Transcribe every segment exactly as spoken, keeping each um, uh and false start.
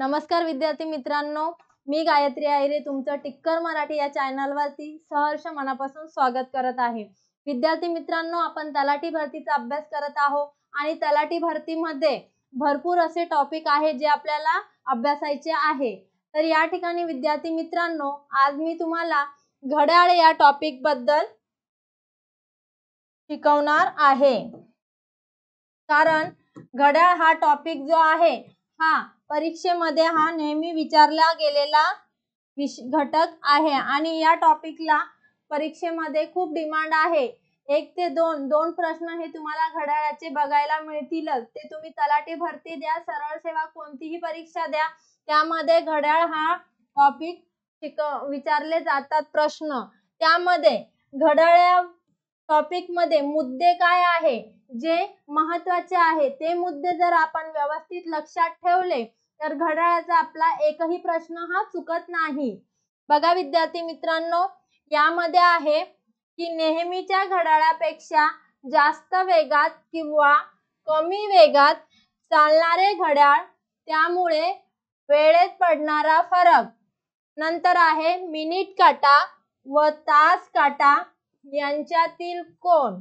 नमस्कार विद्यार्थी मित्रांनो, मी गायत्री अहिरे तुमचं टिक्कर मराठी या चॅनलवरती सहर्ष मनापासून स्वागत करत आहे। विद्यार्थी मित्रांनो, आपण तलाठी भरतीचा अभ्यास करत आहोत आणि तलाठी भरतीमध्ये भरपूर असे टॉपिक आहे जे आपल्याला अभ्यासायचे आहे। तर या ठिकाणी विद्यार्थी मित्रांनो, आज मी तुम्हाला घड्याळ या टॉपिक बद्दल शिकवणार आहे, कारण घड्याळ हा टॉपिक जो आहे हा परीक्षेमध्ये हा नेहमी विचारला गेलेला घटक आहे आणि या टॉपिकला परीक्षेमध्ये खूप डिमांड आहे। एक ते दोन दोन प्रश्न हे तुम्हाला घड्याळाचे बघायला मिळतीलच। ते तुम्ही तलाठी भरती द्या, सरळ सेवा कोणतीही परीक्षा द्या, त्यामध्ये घड्याळ हा टॉपिक शिक विचारले जातात प्रश्न। त्यामध्ये घड्याळ टॉपिक मध्ये मुद्दे काय आहे जे महत्त्वाचे आहे ते मुद्दे जर आपण व्यवस्थित लक्षात ठेवले तर घड्याळाचा आपला एकही प्रश्न हा चुकत नाही। बघा विद्यार्थी मित्रांनो, यामध्ये आहे की नेहमीच्या घड्याळापेक्षा जास्त वेगात किंवा कमी वेगात चालणारे घड्याळ, त्यामुळे वेळेत पडणारा फरक। नंतर आहे मिनिट काटा व तास काटा यांच्यातील कोण।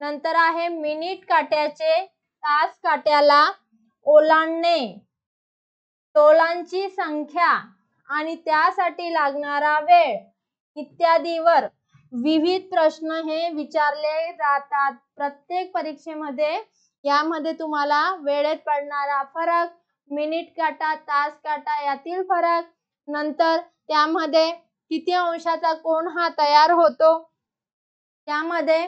नंतर आहे मिनिट काट्याचे तास काट्याला ओलांडणे, टोलांची संख्या आणि त्यासाठी लागणारा वेळ इत्यादीवर विविध प्रश्न हे विचारले जातात प्रत्येक परीक्षेमध्ये। यामध्ये तुम्हाला वेळेत पडणारा फरक, मिनिट काटा, तास काटा यातील फरक, नंतर त्यामध्ये किती अंशाचा कोण हा तयार होतो, त्यामध्ये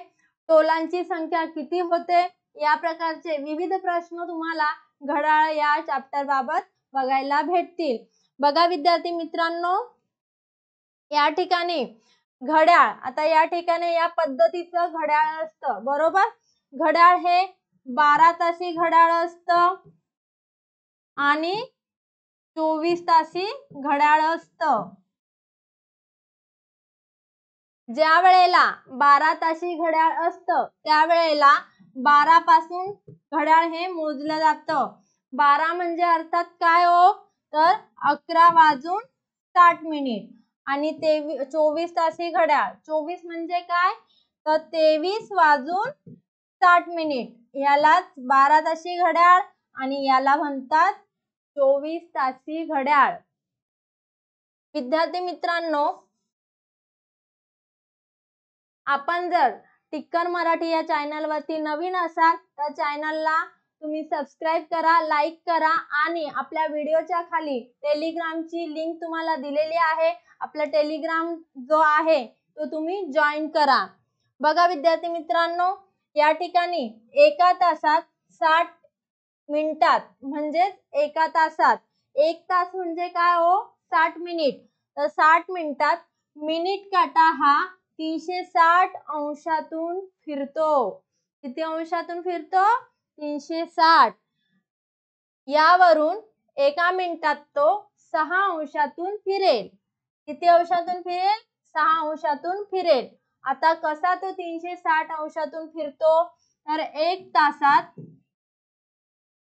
टोलांची संख्या किती होते, या प्रकारचे विविध प्रश्न तुम्हाला घड्याळ या चॅप्टर बाबत बघायला भेटतील। बघा विद्यार्थी मित्रांनो, या ठिकाणी घड्याळ, आता या ठिकाणी या पद्धतीचं घड्याळ असतं, बरोबर। घड्याळ हे बारा तासी घड्याळ असतं आणि चोवीस तासी घड्याळ असतं। ज्या वेळेला बारा तासी घड्याळ असतं त्यावेळेला बारा पासून घड्याळ हे मोजलं जातं। बारा म्हणजे अर्थात काय हो, तर अकरा वाजून साठ मिनिट आणि तेवीस चोवीस तासी घड्याळ, चोवीस म्हणजे काय तर तेवीस वाजून साठ मिनिट, यालाच बारा तासी घड्याळ आणि याला म्हणतात चोवीस तासी घड्याळ। विद्यार्थी मित्रांनो, आपण जर टिक्कर मराठी या चॅनलवरती नवीन असाल तर चॅनलला तुम्ही सबस्क्राईब करा, लाईक करा आणि आपल्या व्हिडिओच्या खाली टेलिग्रामची लिंक तुम्हाला दिलेली आहे, आपला टेलिग्राम जो आहे तो तुम्ही जॉईन करा। बघा विद्यार्थी मित्रांनो, या ठिकाणी एका तासात साठ मिनिटात म्हणजेच एका तासात, एक तास म्हणजे काय हो साठ मिनिट, तर साठ मिनिटात मिनिट काटा हा तीनशे साठ अंशातून फिरतो। किती अंशातून फिरतो, तीनशे साठ। यावरून एका मिनिटात तो सहा अंशातून फिरेल। किती अंशातून फिरेल, सहा अंशातून फिरेल। आता कसा तो तीनशे साठ अंशातून फिरतो, तर एक तासात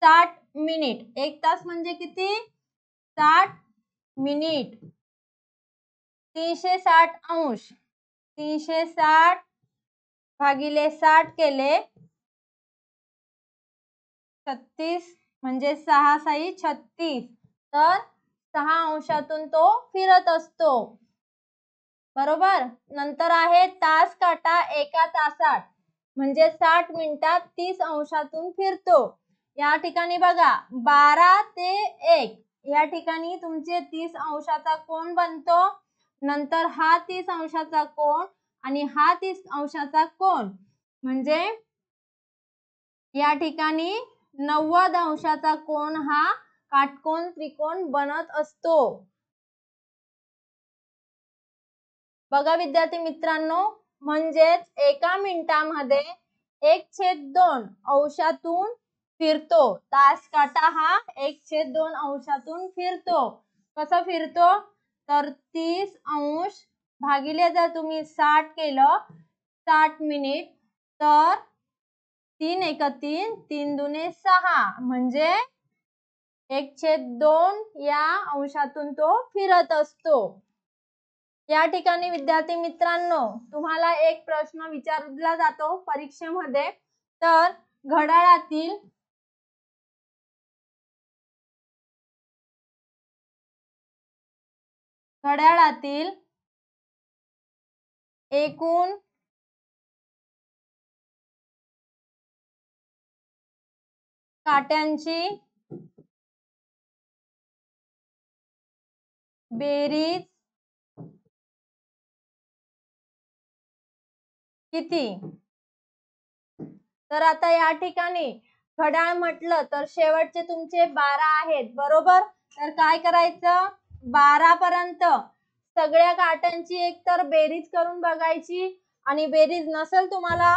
साठ मिनिट, एक तास म्हणजे किती साठ मिनिट, तीनशे साठ अंश, तीनशे साठ भागिले साठ केले छत्तीस म्हणजे सहा साई छत्तीस, तर सहा अंशातून तो फिरत असतो, बरोबर। नंतर आहे तास काटा, एका तासात म्हणजे साठ मिनिटात तीस अंशातून फिरतो। या ठिकाणी बघा बारा ते एक या ठिकाणी तुमचे तीस अंशाचा कोण बनतो, नंतर हा तीस अंशाचा कोण आणि हा तीस अंशाचा कोण म्हणजे या ठिकाणी नव्वद अंशाचा कोण हा काटकोन त्रिकोण बनत असतो। बघा विद्यार्थी मित्रांनो, म्हणजेच एका मिनिटामध्ये एक छेद दोन अंशातून फिरतो। तास काटा हा एक छेद दोन अंशातून फिरतो। कसा फिरतो, तर तीस अंश भागिले जर तुम्ही साठ केलं साठ मिनिट, तर तीन एक तीन, तीन दुने सहा म्हणजे एक छेद दोन या अंशातून तो फिरत असतो। या ठिकाणी विद्यार्थी मित्रांनो तुम्हाला एक प्रश्न विचारला जातो परीक्षेमध्ये, तर घड्याळातील घड्याळातील एकूण काट्यांची बेरीज किती? तर आता या ठिकाणी घड्याळ म्हटलं तर शेवटचे तुमचे बारा आहेत बरोबर, तर काय करायचं बारा पर्यंत सगळ्या काट्यांची एकतर बेरीज करून बघायची, आणि बेरीज नसेल तुम्हाला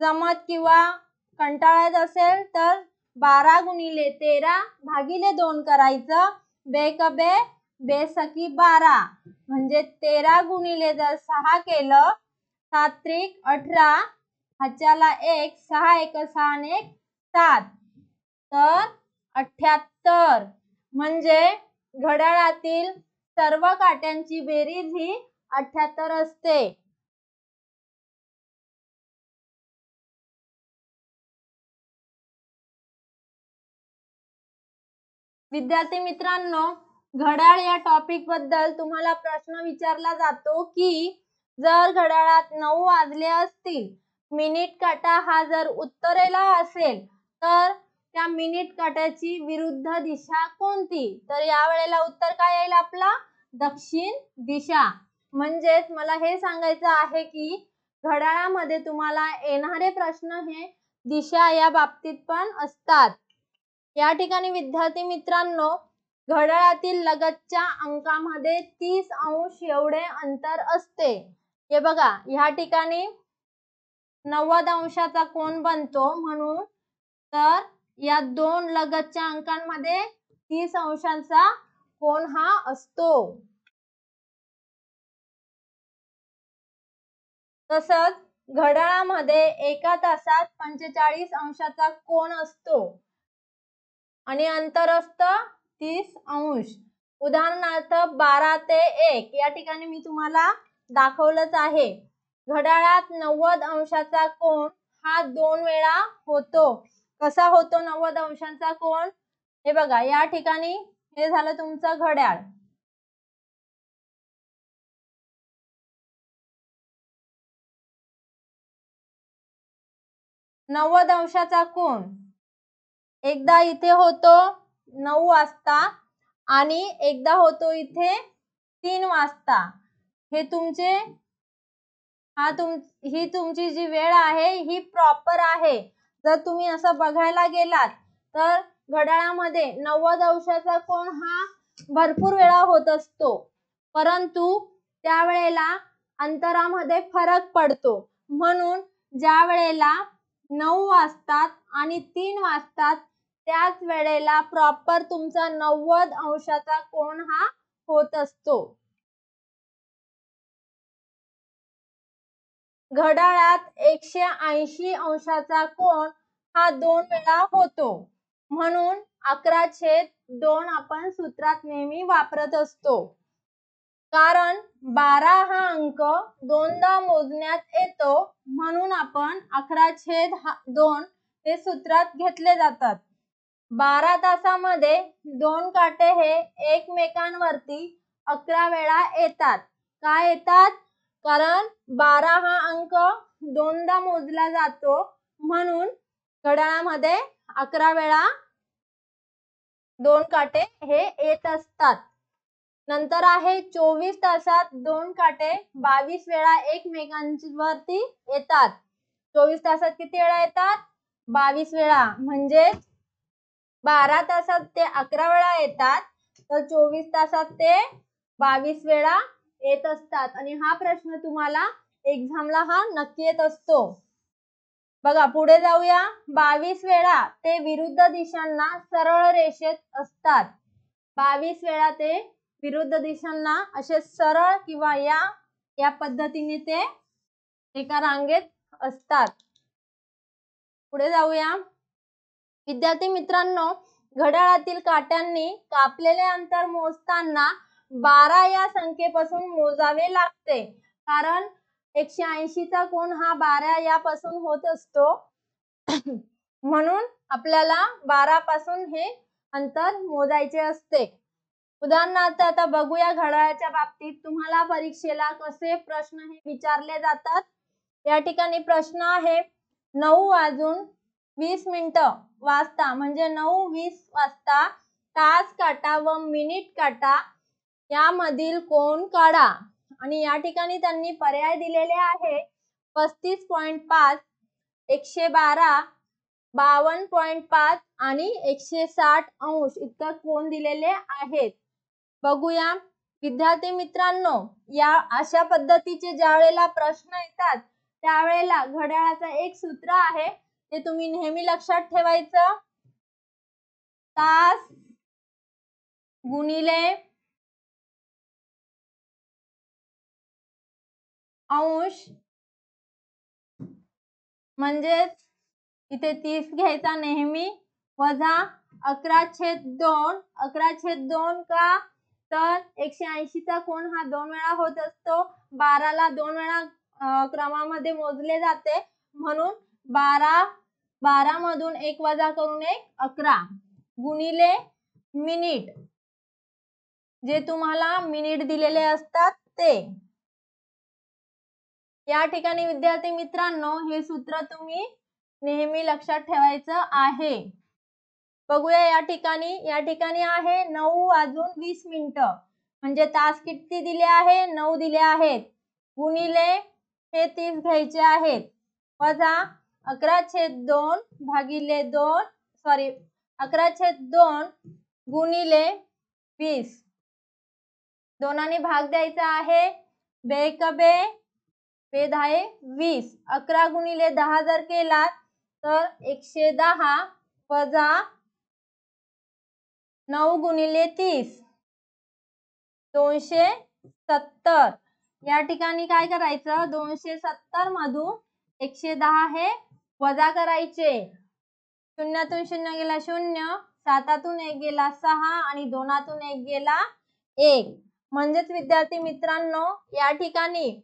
जमत किंवा कंटाळत असेल तर बारा गुणिले तेरा भागिले दोन करायचं, बेकबे बेसकी बारा म्हणजे तेरा गुणिले जर सहा केलं सात त्रिक अठरा, हाच्याला एक सहा एक सहा आणि एक सात तर अठ्याहत्तर, म्हणजे घड्याळातील सर्व काट्यांची बेरीज ही अठ्याहत्तर असते। विद्यार्थी मित्रांनो घड्याळ या टॉपिक बद्दल तुम्हाला प्रश्न विचारला जातो की जर घड्याळात नऊ वाजले असतील, मिनिट काटा हा जर उत्तरेला असेल तर त्या मिनिट काट्याची विरुद्ध दिशा कोणती? तर यावेळेला उत्तर काय येईल आपला दक्षिण दिशा। म्हणजेच मला हे सांगायचं आहे की घड्याळामध्ये तुम्हाला येणारे प्रश्न हे दिशा या बाबतीत पण असतात। या ठिकाणी विद्यार्थी मित्रांनो घड्याळातील लगतच्या अंकामध्ये तीस अंश एवढे अंतर असते। हे बघा ह्या ठिकाणी नव्वद अंशाचा कोन बनतो म्हणून तर या दोन लगतच्या अंकांमध्ये तीस अंशांचा कोन हा असतो। तसंच घड्याळामध्ये एका तासात पंचेचाळीस अंशाचा कोन असतो आणि अंतर असतं तीस अंश। उदाहरणार्थ बारा ते एक या ठिकाणी मी तुम्हाला दाखवलंच आहे। घड्याळात नव्वद अंशाचा कोन हा दोन वेळा होतो। कसा होतो नव्वद अंशाचा कोन? हे बघा या ठिकाणी हे झालं तुमचं घड्याळ, नव्वद अंशाचा कोन एकदा इथे होतो नऊ वाजता आणि एकदा होतो इथे तीन वाजता। हे तुमचे हा तुम ही तुमची जी वेळ आहे ही प्रॉपर आहे। जर तुम्ही असं बघायला गेलात तर घड्याळामध्ये नव्वद अंशाचा कोन हा भरपूर वेळा होत असतो, परंतु त्यावेळेला अंतरामध्ये फरक पडतो म्हणून ज्या वेळेला नऊ वाजतात आणि तीन वाजतात त्याच वेळेला प्रॉपर तुमचा नव्वद अंशाचा कोन हा होत असतो। घड्याळात एकशे ऐंशी अंशाचा कोन हा दोन वेळा होतो म्हणून अकरा छेद दोन आपण सूत्रात नेहमी वापरत असतो, कारण बारा हा अंक दोनदा मोजण्यात येतो म्हणून आपण अकरा छेद दोन हे सूत्रात घेतले जातात। बारा तासामध्ये दोन काटे हे एकमेकांवरती अकरा वेळा येतात। काय येतात? कारण बारा हा अंक दोनदा मोजला जातो म्हणून घड्याळामध्ये अकरा वेळा दोन काटे हे येत असतात। नंतर आहे चोवीस तासात दोन काटे बावीस वेळा एकमेकांवरती येतात। चोवीस तासात किती वेळा येतात? बावीस वेळा, म्हणजेच बारा तासात ते अकरा वेळा येतात तर चोवीस तासात ते बावीस वेळा येत असतात आणि हा प्रश्न तुम्हाला एक्झामला हा नक्की येत असतो। बघा पुढे जाऊया, बावीस वेळा ते विरुद्ध दिशांना सरळ रेषेत असतात। बावीस वेळा ते विरुद्ध दिशांना असे सरळ किंवा या या पद्धतीने ते एका रांगेत असतात। पुढे जाऊया विद्यार्थी मित्रांनो, घड्याळातील काट्यांनी कापलेले अंतर मोजताना बारा या संख्येपासून मोजावे लागते, कारण एकशे ऐंशी चा कोण हा बारा यापासून होत असतो. म्हणून आपल्याला बारा पासून हे अंतर मोजायचे असते. उदाहरणार्थ आता बघूया घड्याळाच्या बाबतीत तुम्हाला परीक्षेला कसे प्रश्न हे विचारले जातात. या ठिकाणी प्रश्न आहे नऊ वाजून वीस मिनिट वाजता म्हणजे नऊ वीस वाजता तास काटा व मिनिट काटा यामधील कोण काढा. आणि या ठिकाणी त्यांनी पर्याय दिलेले आहे पस्तीस पॉइंट पाच, एकशे बारा, बावन पॉइंट पाच आणि एकशे साठ अंश इतका कोण दिलेले आहेत. बघूया विद्यार्थी मित्रांनो, या अशा पद्धतीचे ज्या वेळेला प्रश्न येतात त्यावेळेला घड्याळाचं एक सूत्र आहे ते तुम्ही नेहमी लक्षात ठेवायचं. तास गुणिले अंश म्हणजेच इथे तीस घ्यायचा नेहमी वजा अकरा छेद दोन. अकरा छेद दोन का तर एकशे ऐंशी चा कोण हा दोन वेळा होत असतो. बाराला दोन वेळा क्रमामध्ये मोजले जाते म्हणून बारा बारा मधून एक वजा करून एक अकरा गुणिले मिनिट जे तुम्हाला मिनिट दिलेले असतात ते. या ठिकाणी विद्यार्थी मित्रांनो हे सूत्र तुम्ही नेहमी लक्षात ठेवायचं आहे. बघूया या ठिकाणी या ठिकाणी आहे नऊ वाजून वीस मिनिट म्हणजे तास किती दिले आहे नऊ दिले आहेत गुणिले हे तीस घ्यायचे आहेत वजा अकरा छेद दोन भागिले दोन सॉरी अकरा छेद दोन गुणिले वीस दोनाने भाग द्यायचा आहे बे कबे बे दहा वीस अकरा गुणिले दहा जर केला तर एकशे दहा वजा नऊ गुणिले तीस दोनशे सत्तर. या ठिकाणी काय करायचं दोनशे सत्तर मधून एकशे दहा हे वजा करायचे. शून्यातून शून्य गेला शून्य, सातातून एक गेला सहा आणि दोनातून एक गेला एक. म्हणजेच विद्यार्थी मित्रांनो या ठिकाणी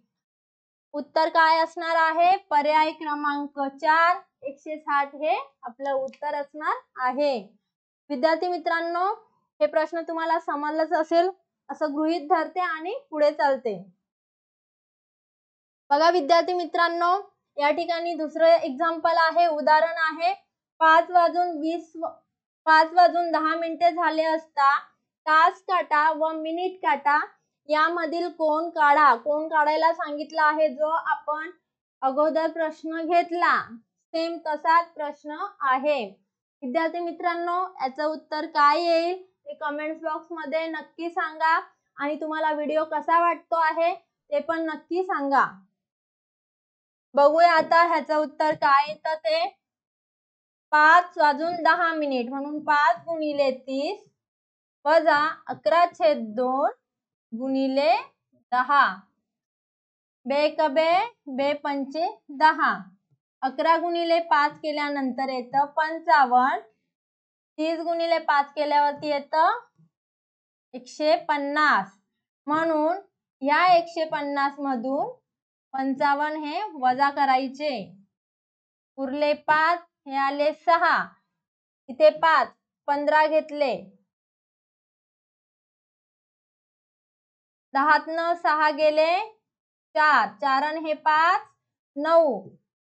उत्तर काय असणार आहे पर्याय क्रमांक चार एकशे साठ हे आपलं उत्तर असणार आहे. विद्यार्थी मित्रांनो हे प्रश्न तुम्हाला समजलाच असेल असं गृहीत धरते आणि पुढे चालते. बघा विद्यार्थी मित्रांनो या ठिकाणी दुसरं एक्झाम्पल आहे उदाहरण आहे पाच वाजून वीस पाच वाजून दहा मिनिटे झाले असता तास काटा व मिनिट काटा यामधील कोण काढा. कोण काढायला सांगितला आहे जो आपण अगोदर प्रश्न घेतला सेम तसाच प्रश्न आहे. विद्यार्थी मित्रांनो याचं उत्तर काय येईल ते कमेंट्स बॉक्स मध्ये नक्की सांगा आणि तुम्हाला व्हिडिओ कसा वाटतो आहे ते पण नक्की सांगा. बघूया आता ह्याचं उत्तर काय येतं ते पाच वाजून दहा मिनिट म्हणून पाच गुणिले तीस वजा अकरा छेद दोन गुणिले दहा बे कबे बे पंचे दहा. अकरा गुणिले पाच केल्यानंतर येतं पंचावन्न, तीस गुणिले पाच केल्यावरती येतं एकशे पन्नास. म्हणून या एकशे पन्नास मधून पंचावन्न हे वजा करायचे. उरले पाच हे आले सहा इथे पाच पंधरा घेतले दहातनं सहा गेले चार चारन हे पाच नऊ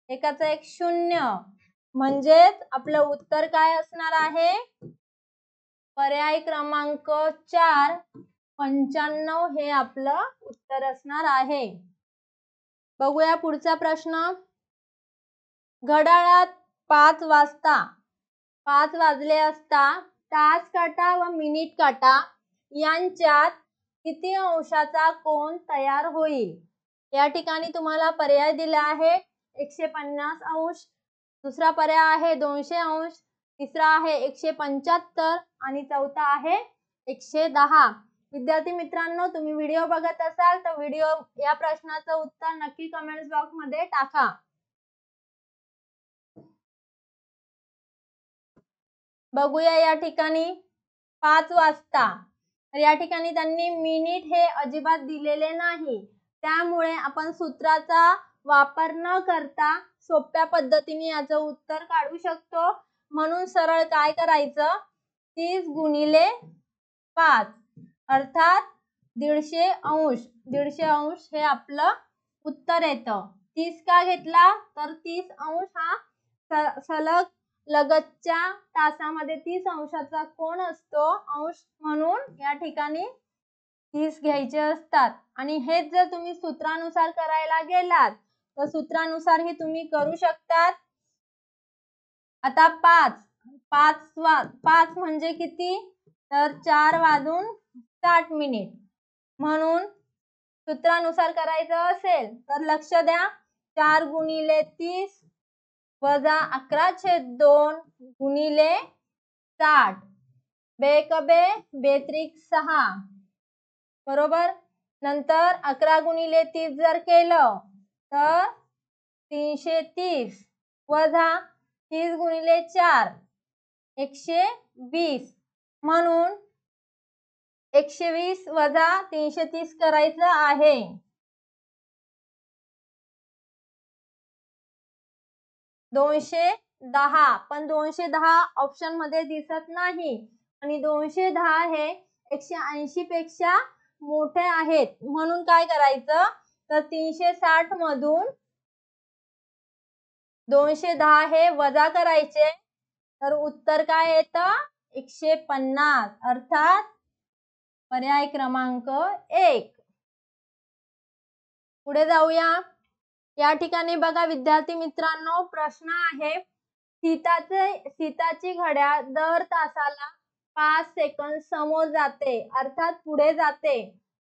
एकाच एक शून्य म्हणजेच आपलं उत्तर काय असणार आहे पर्याय क्रमांक चार पंच्याण्णव हे आपलं उत्तर असणार आहे. बघूया पुढचा प्रश्न घड्याळात पाच वाजता पाच वाजले असता तास काटा व मिनिट काटा यांच्यात किती अंशाचा कोण तयार होईल. या ठिकाणी तुम्हाला पर्याय दिला आहे एकशे पन्नास अंश, दुसरा पर्याय आहे दोनशे अंश, तिसरा आहे एकशे पंच्याहत्तर आणि चौथा आहे एकशे दहा. विद्यार्थी मित्रांनो तुम्ही व्हिडिओ बघत असाल तर व्हिडिओ या प्रश्नाचं उत्तर नक्की कमेंट्स बॉक्स मध्ये टाका. बघूया या ठिकाणी पाच वाजता। तर या ठिकाणी त्यांनी मिनिट हे अजिबात दिलेले नाही, त्यामुळे आपण सूत्राचा वापर न करता सोप्या पद्धतीने याचं उत्तर काढू शकतो। म्हणून सरळ काय करायचं, तीस गुणिले पाच अर्थात दीडशे अंश। दीडशे अंश हे आपलं उत्तर येतं। तीस का घेतला तर तीस अंश हा सलग लगतच्या तासामध्ये तीस अंशाचा कोण असतो अंश, म्हणून या ठिकाणी तीस घ्यायचे असतात। आणि हेच जर तुम्ही सूत्रानुसार करायला गेलात तर सूत्रानुसार ही तुम्ही करू शकतात। आता पाच पाच पाच म्हणजे किती, तर चार वाजून साठ मिनिट। म्हणून सूत्रानुसार करायचं असेल तर लक्ष द्या, चार गुणिले तीस वजा अकरा छेद दोन गुणिले साठ, बेकबे बेत्रिक सहा बरोबर। नंतर अकरा गुणिले तीस जर केलं तर तीनशे तीस वजा तीस गुणिले चार एकशे वीस। म्हणून एकशे वीस वजा तीनशे तीस करायचं आहे। दोनशे दहा पण दोनशे दहा ऑप्शन मध्ये दिसत नाही आणि दोनशे दहा हे एकशे ऐंशी पेक्षा मोठे आहेत, म्हणून काय करायचं तर तीनशे साठ मधून दोनशे दहा हे वजा करायचे। तर उत्तर काय येतं एकशे पन्नास अर्थात पर्याय क्रमांक एक। पुढे जाऊया। या ठिकाणी बघा विद्यार्थी मित्रांनो, प्रश्न आहे सीताचे सीताची घड्याळ दर तासाला पाच सेकंद समोर जाते अर्थात पुढे जाते।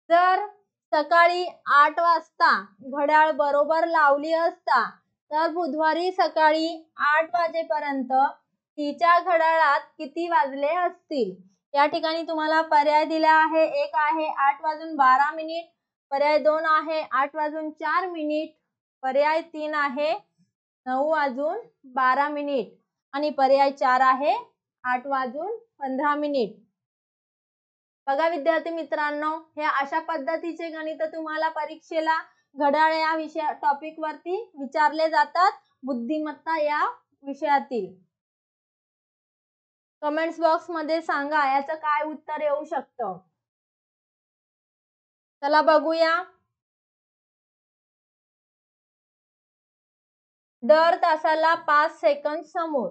जर सकाळी आठ वाजता घड्याळ बरोबर लावली असता तर बुधवारी सकाळी आठ वाजेपर्यंत तिच्या घड्याळात किती वाजले असतील। या ठिकाणी तुम्हाला पर्याय दिला आहे, एक आहे आठ वाजून बारा मिनिट, पर्याय दोन आहे आठ वाजून चार मिनिट, पर्याय तीन आहे नऊ वाजून बारा मिनिट आणि पर्याय चार आहे आठ वाजून पंधरा मिनिट। बघा विद्यार्थी मित्रांनो, हे अशा पद्धतीचे गणित तुम्हाला परीक्षेला घड्याळ या विषया टॉपिक वरती विचारले जातात, बुद्धिमत्ता या विषयातील। कमेंट्स बॉक्स मध्ये सांगा याचं काय उत्तर येऊ शकतं। चला बघूया, दर तासाला पाच सेकंद समोर।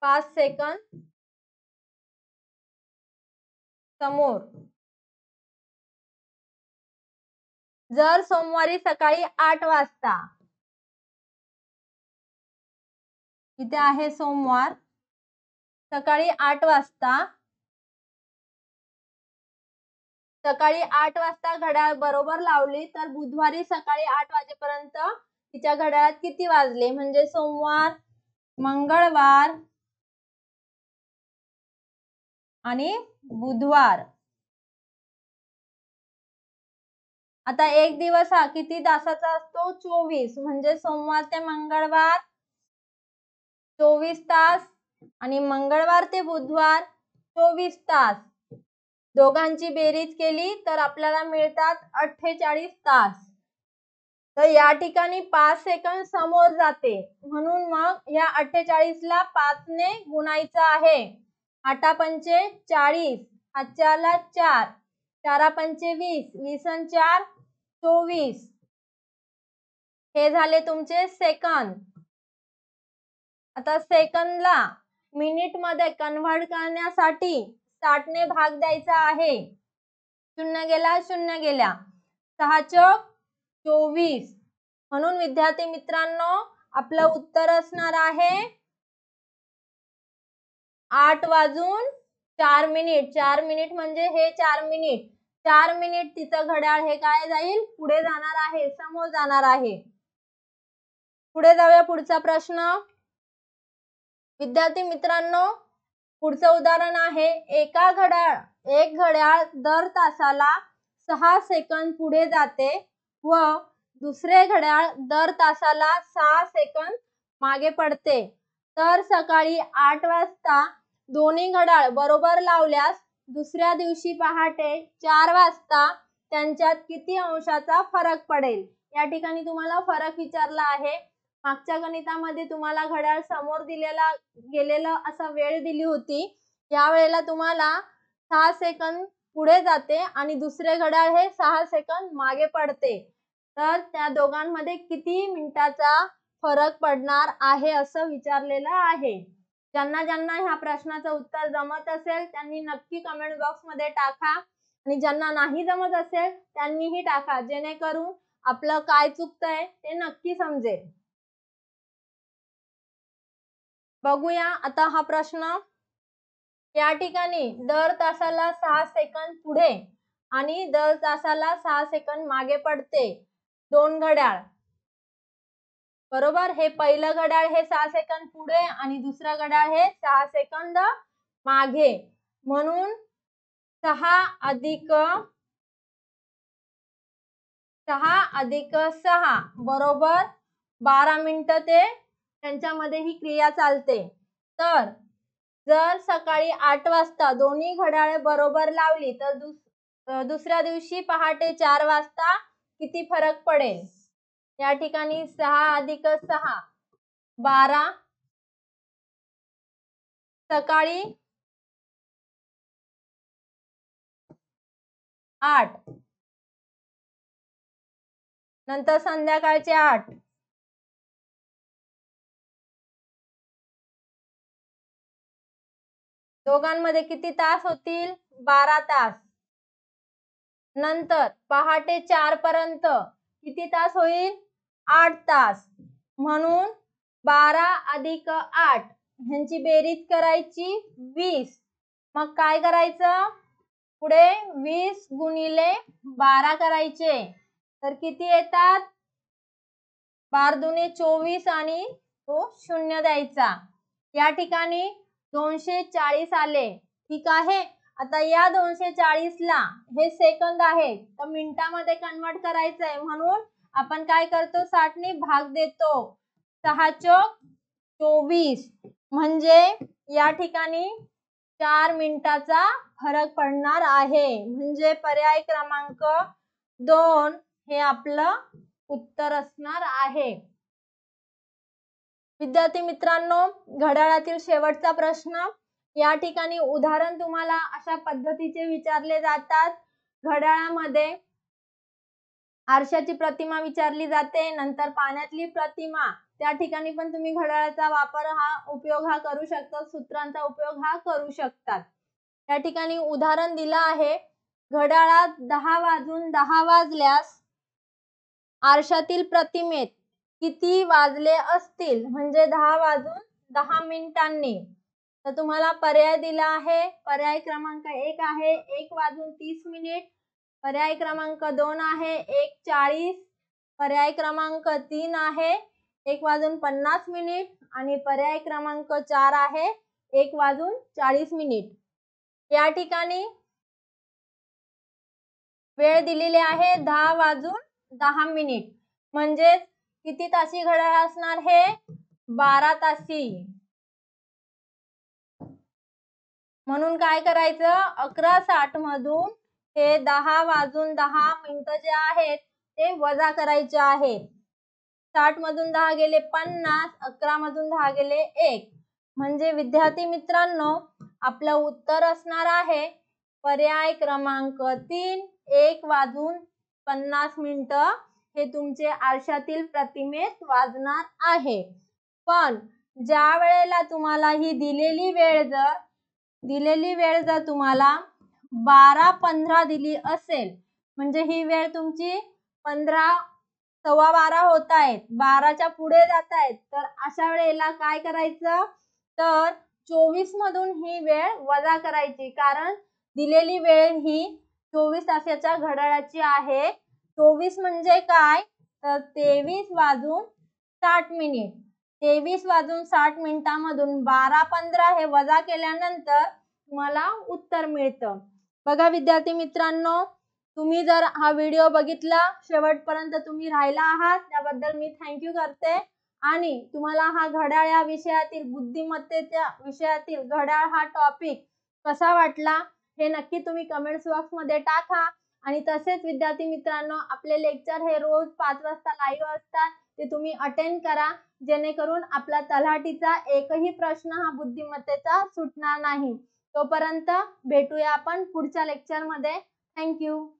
पाच सेकंद समोर। जर सोमवारी सकाळी आठ वाजता, इथे आहे सोमवार सकाळी आठ वाजता, सकाळी आठ वाजता घड्याळ बरोबर लावली तर बुधवारी सकाळी आठ वाजेपर्यंत तिच्या घड्याळात किती वाजले, म्हणजे सोमवार मंगळवार आणि बुधवार। आता एक दिवस हा किती तासाचा असतो चोवीस, म्हणजे सोमवार ते मंगळवार चोवीस तास आणि मंगळवार ते बुधवार चोवीस तास, दोघांची बेरीज केली तर आपल्याला मिळतात अठ्ठेचाळीस तास। तर या ठिकाणी पाच सेकंद समोर जाते म्हणून मग या अठ्ठेचाळीस ला पाच ने गुणायचं आहे। आठा पंचे चाळीस, आठच्याला चार, चारा पंचे वीस, वीस आणि चार चोवीस। हे झाले तुमचे सेकंद। आता सेकंदला मिनिट मध्ये कन्व्हर्ट करण्यासाठी साठ ने भाग द्यायचा आहे। शून्य गेला शून्य गेला, सहा चौक चोवीस। म्हणून विद्यार्थी मित्रांनो आपलं उत्तर असणार आहे आठ वाजून चार मिनिट। चार मिनिट म्हणजे हे चार मिनिट, चार मिनिट तिचं घड्याळ हे काय जाईल पुढे जाणार आहे, समोर जाणार आहे। पुढे जाऊया पुढचा प्रश्न विद्यार्थी मित्रांनो। पुढचं उदाहरण आहे एका घड्याळ एक घड्याळ दर तासाला सहा सेकंद पुढे जाते व दुसरे घड्याळ दर तासाला सहा सेकंद मागे पडते। तर सकाळी आठ वाजता दोन्ही घड्याळ बरोबर लावल्यास दुसऱ्या दिवशी पहाटे चार वाजता त्यांच्यात किती अंशाचा फरक पडेल. या ठिकाणी तुम्हाला फरक विचारला आहे. मागच्या गणितामध्ये तुम्हाला घड्याळ समोर दिलेला गेलेला असा वेळ दिली होती. या वेळेला तुम्हाला सहा सेकंद पुढे जाते आणि दुसरे घड्याळ हे सहा सेकंद मागे पडते, तर त्या दोघांमध्ये किती मिनिटाचा फरक पडणार आहे असं विचारलेलं आहे. ज्यांना ज्यांना ह्या प्रश्नाचं उत्तर जमत असेल त्यांनी नक्की कमेंट बॉक्स मध्ये टाका आणि ज्यांना नाही जमत असेल त्यांनीही टाका, जेणेकरून आपलं काय चुकतंय ते नक्की समजेल. बघूया आता हा प्रश्न. या ठिकाणी दर तासाला सहा सेकंद पुढे आणि दर तासाला सहा सेकंद मागे पडते दोन घड्याळ, बरोबर. हे पहिलं घड्याळ हे सहा सेकंद पुढे आणि दुसरं घड्याळ हे सहा सेकंद मागे, म्हणून सहा अधिक सहा अधिक सहा बरोबर बारा मिनिटं ते त्यांच्यामध्ये ही क्रिया चालते. तर जर सकाळी आठ वाजता दोन्ही घड्याळे बरोबर लावली तर दुस दुसऱ्या दिवशी पहाटे चार वाजता किती फरक पडेल. या ठिकाणी सहा अधिक सहा बारा, सकाळी आठ नंतर संध्याकाळचे आठ, दोघांमध्ये किती तास होतील, बारा तास. नंतर पहाटे चार पर्यंत किती तास होईल, आठ तास. म्हणून बारा अधिक आठ ह्यांची बेरीज करायची वीस. मग काय करायचं पुढे, वीस गुणिले बारा करायचे, तर किती येतात, बार दुने चोवीस आणि तो शून्य द्यायचा. या ठिकाणी दोनशे चाळीस आले, ठीक आहे. आता या दोनशे चाळीस ला हे सेकंद आहे तर मिनिटामध्ये कन्वर्ट करायचंय, म्हणून आपण काय करतो, साठ ने भाग देतो. सहा चोक चोवीस, म्हणजे या ठिकाणी चार मिनिटाचा फरक पडणार आहे. म्हणजे पर्याय क्रमांक दोन हे आपलं उत्तर असणार आहे. विद्यार्थी मित्रांनो, घड्याळातील शेवटचा प्रश्न. या ठिकाणी उदाहरण तुम्हाला अशा पद्धतीचे विचारले जातात. घड्याळामध्ये आरशाची प्रतिमा विचारली जाते, नंतर पाण्यातली प्रतिमा. त्या ठिकाणी पण तुम्ही घड्याळाचा वापर हा उपयोग हा करू शकता, सूत्रांचा उपयोग हा करू शकतात. या ठिकाणी उदाहरण दिलं आहे. घड्याळात दहा वाजून दहा वाजल्यास आरशातील प्रतिमेत किती वाजले असतील, म्हणजे दहा वाजून दहा मिनिटांनी. तर तुम्हाला पर्याय दिला आहे. पर्याय क्रमांक एक आहे एक वाजून तीस मिनिट, पर्याय क्रमांक दोन आहे एक चाळीस, पर्याय क्रमांक तीन आहे एक वाजून पन्नास मिनिट आणि पर्याय क्रमांक चार आहे एक वाजून चाळीस मिनिट. या ठिकाणी वेळ दिलेली आहे दहा वाजून दहा मिनिट, म्हणजेच किती तासी घड्याळ असणार, हे बारा तासी. म्हणून काय करायचं, अकरा साठ मधून हे दहा वाजून दहा मिनिटं जे आहेत ते वजा करायचे आहे. साठ मधून दहा गेले पन्नास, अकरा मधून दहा गेले एक, म्हणजे विद्यार्थी मित्रांनो आपलं उत्तर असणार आहे पर्याय क्रमांक तीन, एक वाजून पन्नास मिनिटं हे तुमचे आरशातील प्रतिमेत वाजणार आहे. पण ज्या वेळेला तुम्हाला ही दिलेली वेळ जर दिलेली वेळ जर तुम्हाला बारा पंधरा दिली असेल, म्हणजे ही वेळ तुमची पंधरा सव्वा बारा होत आहेत, बाराच्या पुढे जात आहेत, तर अशा वेळेला काय करायचं, तर चोवीस मधून ही वेळ वजा करायची. कारण दिलेली वेळ ही चोवीस तासाच्या घड्याळाची आहे. चोवीस म्हणजे काय, तर तेवीस वाजून साठ मिनिट. तेवीस वाजून साठ मिनिटांमधून बारा पंधरा हे वजा केल्यानंतर तुम्हाला उत्तर मिळतं. बघा विद्यार्थी मित्रांनो, तुम्ही जर हा व्हिडिओ बघितला शेवटपर्यंत तुम्ही राहिला आहात त्याबद्दल मी थँक्यू करते. आणि तुम्हाला हा घड्याळ या विषयातील बुद्धिमत्तेच्या विषयातील घड्याळ हा टॉपिक कसा वाटला हे नक्की तुम्ही कमेंट्स बॉक्स मध्ये टाका। आणि तसेच विद्यार्थी मित्रांनो, आपले लेक्चर हे रोज पाच वाजता लाईव्ह असतात, ते तुम्ही अटेंड करा, जेणेकरून आपला तलाठीचा एकही प्रश्न हा बुद्धिमत्तेचा सुटणार नाही। तोपर्यंत भेटूया आपण पुढच्या लेक्चर मध्ये। थँक्यू।